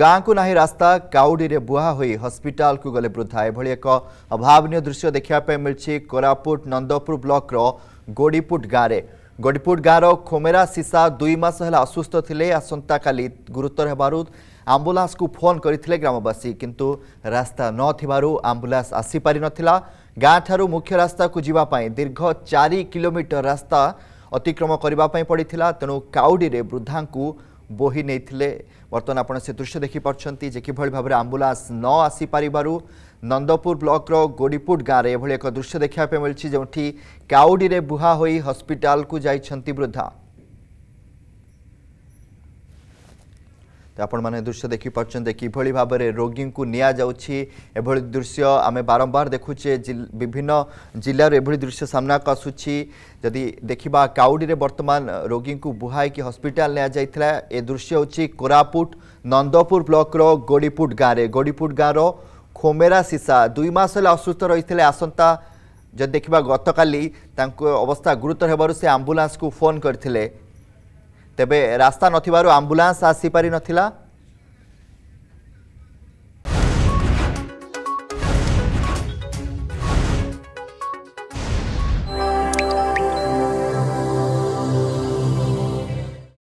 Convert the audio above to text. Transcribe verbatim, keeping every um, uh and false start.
गाँ को ना रास्ता काउडी रे बुहा होई हस्पिटाल को गले वृद्धा एभली एक अभावन दृश्य देखापी मिली कोरापुट नंदपुर ब्लॉक रो गोडीपुट गाँव में। गोडीपुट गाँव खोमेरा सीसा दुई मास है असुस्थ थे। आसंता काली गुरुतर होबारु आंबुलांस को फोन करथिले ग्रामवासी, किंतु रास्ता न थिबारु आंबुलांस आसी पारि नथिला। गाँ ठारू मुख्य रास्ता को जीवा पाए दीर्घ चार किलोमीटर रास्ता अतिक्रम करबा पाए पड़िथिला। तेणु काउडी रे वृद्धा को बोही नहीं थिले। बर्तमान आपड़ से दृश्य देखिपार्टी जे कि भाव आंबुलांस न आसी पारिबारु नंदपुर ब्लॉक रो गोडीपुट गाँव रे एभली एक दृश्य देखा मिली, जोठी काउडी रे बुहा होई हॉस्पिटल को जाइछंती वृद्धा। तो आपण माने दृश्य देखिपार्टी किभली भाव में रोगी को निया जाउछि। एभली दृश्य आमे बारंबार देखुचे, विभिन्न जिल्ला रे एभली दृश्य सामना को आसुछि। जदि देखिबा काउडी रे वर्तमान रोगी को बुहाई कि हॉस्पिटल निया जाइथिला। ए दृश्य होछि कोरापुट नंदपुर ब्लॉक रो गोडीपुट गाँव रे। गोडीपुट गाँव रो खोमेरा सीसा दुई मास हेला असुस्थ रहिथिले। आसंता जदि देखिबा गतकाली तांको अवस्था गुरुतर हेबारु से आंबुलांस को फोन करथिले, तेबे रास्ता नथिबारु आंबुलांस आसी पारि नथिला।